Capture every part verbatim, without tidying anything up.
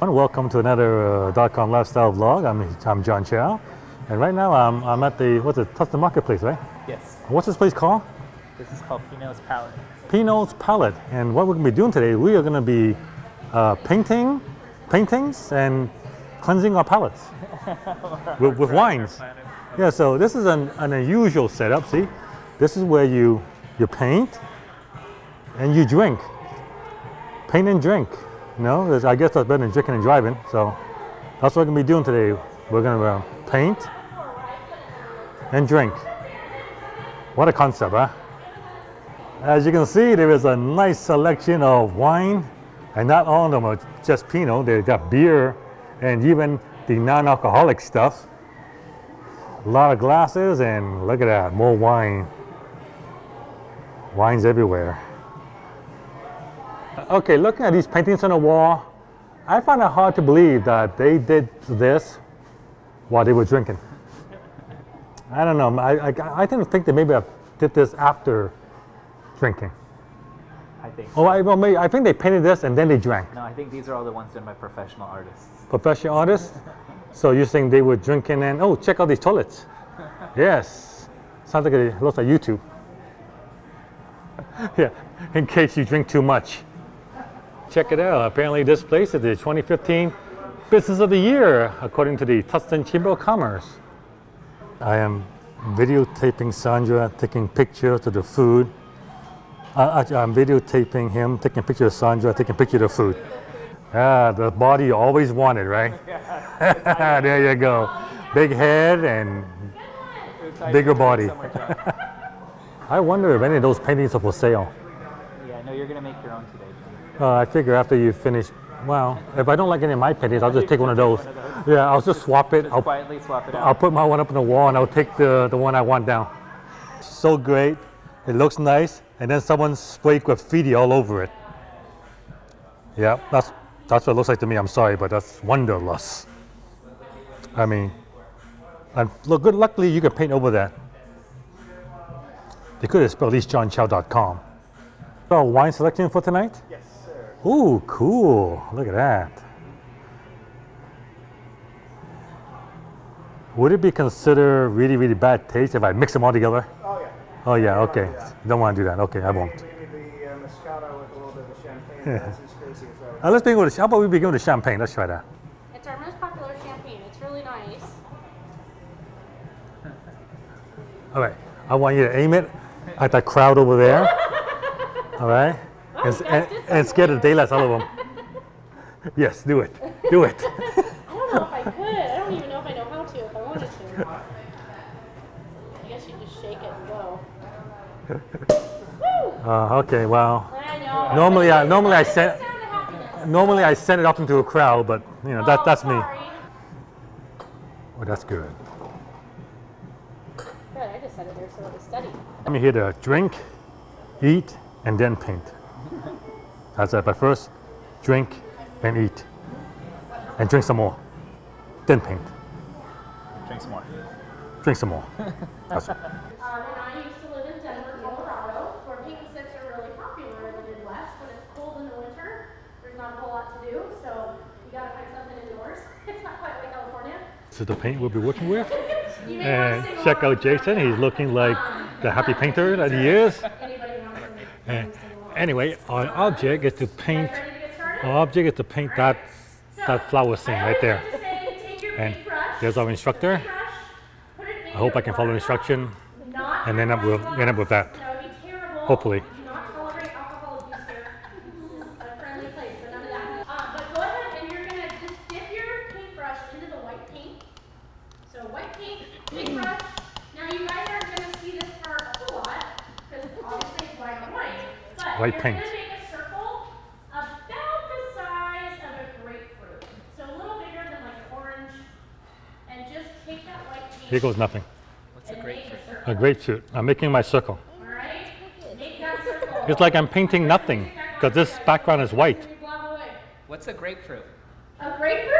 And welcome to another uh, Dot Com Lifestyle vlog. I'm, I'm John Chow, and right now I'm, I'm at the, what's it, Tustin Marketplace, right? Yes. What's this place called? This is called Pinot's Palette. Pinot's Palette. And what we're going to be doing today, we are going to be uh, painting, paintings and cleansing our palettes with, with wines. Yeah, so this is an, an unusual setup, see? This is where you, you paint and you drink. Paint and drink. No, I guess that's better than drinking and driving. So that's what we're gonna be doing today. We're gonna uh, paint and drink. What a concept, huh? As you can see, there is a nice selection of wine, and not all of them are just Pinot. They got beer and even the non-alcoholic stuff. A lot of glasses, and look at that, more wine. Wine's everywhere. Okay, looking at these paintings on the wall, I find it hard to believe that they did this while they were drinking. I don't know. I, I, I didn't think that maybe I did this after drinking. I think so. Oh, I, well, maybe, I think they painted this and then they drank. No, I think these are all the ones done by professional artists. Professional artists? So you're saying they were drinking and, oh, check out these toilets. Yes. Sounds like it looks like YouTube. Yeah, in case you drink too much. Check it out. Apparently this place is the twenty fifteen Business of the Year, according to the Tustin Chamber of Commerce. I am videotaping Sandra, taking pictures of the food. Uh, I, I'm videotaping him, taking pictures of Sandra, taking pictures of the food. Ah, the body you always wanted, right? There you go. Big head and bigger body. I wonder if any of those paintings are for sale. Yeah, I know you're going to make your own today. Uh, I figure after you finish, well, if I don't like any of my paintings, I'll just take one of those. One of those. Yeah, I'll just, just swap it. Just I'll quietly swap it out. I'll put my one up on the wall and I'll take the, the one I want down. So great. It looks nice. And then someone sprayed graffiti all over it. Yeah, that's, that's what it looks like to me. I'm sorry, but that's wonderlust. I mean, and look, good, luckily you can paint over that. They could have spelled at least john chow dot com. Our wine selection for tonight? Yes. Ooh, cool. Look at that. Would it be considered really, really bad taste if I mix them all together? Oh, yeah. Oh, yeah, okay. Don't want to do that. Don't want to do that. Okay, I won't. Maybe the uh, Moscato with a little bit of champagne. Yeah. That's as crazy as that. Uh, let's begin with the, how about we begin with the champagne? Let's try that. It's our most popular champagne. It's really nice. All right. I want you to aim it at that crowd over there. All right. Oh, and, and, and scare the daylights out of them. Yes, do it. Do it. I don't know if I could. I don't even know if I know how to if I wanted to. I guess you just shake it and go. Uh, okay, well. I know. Normally, I, I, normally, I send, normally I send it up into a crowd, but you know, that, oh, that's sorry. me. Oh, that's good. Good, I just said it there so I could study. I'm here to drink, eat, and then paint. That's it. But first, drink and eat. And drink some more. Then paint. Drink some more. Drink some more. That's it. Um, and I used to live in Denver, Colorado, where paint sets are really popular in the Midwest. When it's cold in the winter, there's not a whole lot to do, so you gotta find something indoors. It's not quite like California. This is the paint we'll be working with. And check out Jason. He's looking like the happy painter that he is. And anyway, our object is to paint. Our object is to paint that that flower scene right there. And there's our instructor. I hope I can follow the instruction and end up with end up with that. Hopefully. White paint. You're going to make a circle about the size of a grapefruit. So a little bigger than like an orange. And just take that white paint. Here goes nothing. What's a grapefruit? A, a grapefruit. I'm making my circle. All right. Make that circle. It's like I'm painting nothing because this background is white. What's a grapefruit? A grapefruit?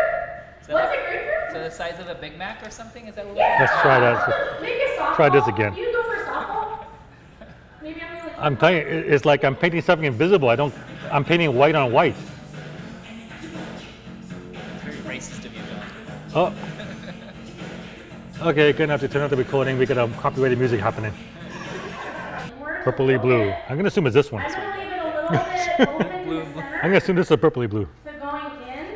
So What's a grapefruit? So the size of a Big Mac or something? Is that what yeah. we're Let's try that. Make a softball. Try this again. You go for softball. Maybe I'm I'm telling you, it's like I'm painting something invisible. I don't, I'm painting white on white. Oh. Okay, gonna have to turn off the recording. We got um, copyrighted music happening. Purpley blue. I'm gonna assume it's this one. blue. I'm gonna assume this is purpley blue. So going in,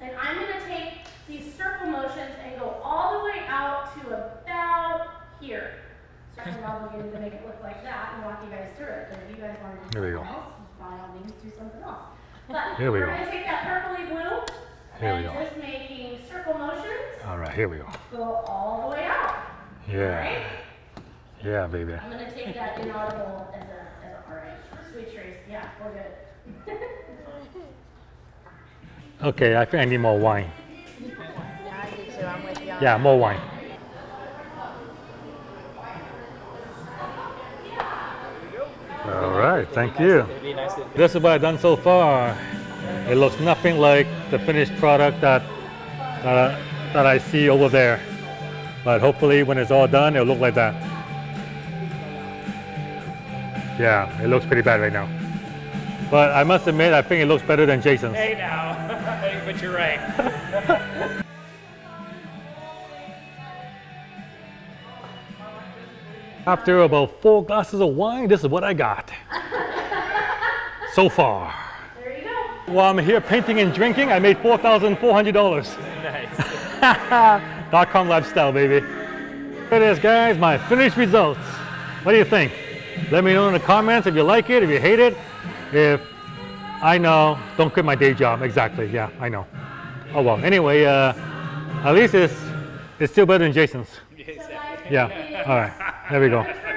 and I'm gonna take these circle motions and go all the way out to about here. So I'm obligated to make it look like that and walk you guys through it. But if you guys want to do something else, by all means do something else. But we're gonna take that purpley blue. Here we go. Just making circle motions. All right, here we go. Go all the way out. Yeah. Right? Yeah, baby. I'm going to take that inaudible as a, as a all right. Sweet trees. Yeah, we're good. Okay, I think I need more wine. Yeah, I do too. I'm with y'all. Yeah, more wine. All right, thank you. That's what I've done so far. It looks nothing like the finished product that, uh, that I see over there. But hopefully when it's all done, it'll look like that. Yeah, it looks pretty bad right now. But I must admit, I think it looks better than Jason's. Hey now, but you're right. After about four glasses of wine, this is what I got. So far. While I'm here painting and drinking, I made four thousand four hundred dollars. Nice. Dot com lifestyle, baby. Here it is, guys, my finished results. What do you think? Let me know in the comments if you like it, if you hate it. If I know, don't quit my day job. Exactly, yeah, I know. Oh well, anyway, uh, at least it's, it's still better than Jason's. Yeah, all right, there we go.